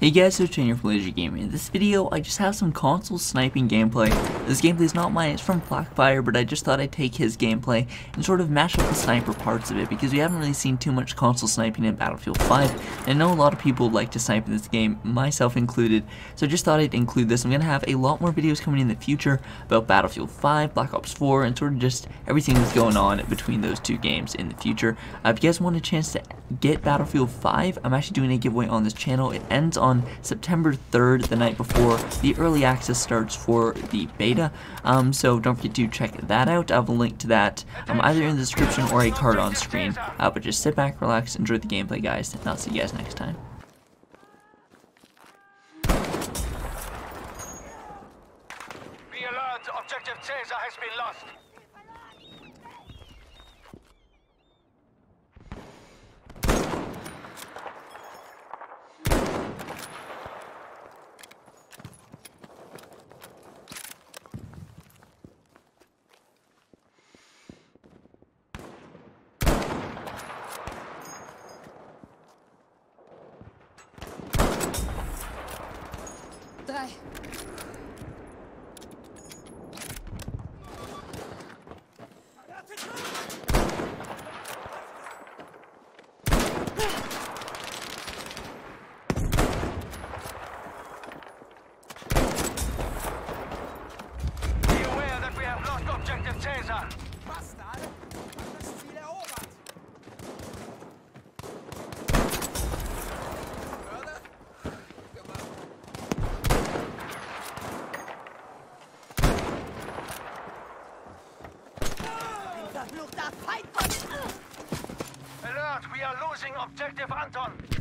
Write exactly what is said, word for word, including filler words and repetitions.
Hey guys, it's Shane here from LazerGaming. In this video, I just have some console sniping gameplay. This gameplay is not mine, it's from Blackfire, but I just thought I'd take his gameplay and sort of mash up the sniper parts of it because we haven't really seen too much console sniping in Battlefield five. And I know a lot of people like to snipe in this game, myself included, so I just thought I'd include this. I'm going to have a lot more videos coming in the future about Battlefield five, Black Ops four, and sort of just everything that's going on between those two games in the future. Uh, if you guys want a chance to get Battlefield five, I'm actually doing a giveaway on this channel. It ends on On September third, the night before the early access starts for the beta, um, so don't forget to check that out. I have a link to that um, either in the description or a card on screen, uh, but just sit back, relax, enjoy the gameplay guys, and I'll see you guys next time. Be alert, objective Caesar has been lost. Alert, we are losing objective Anton.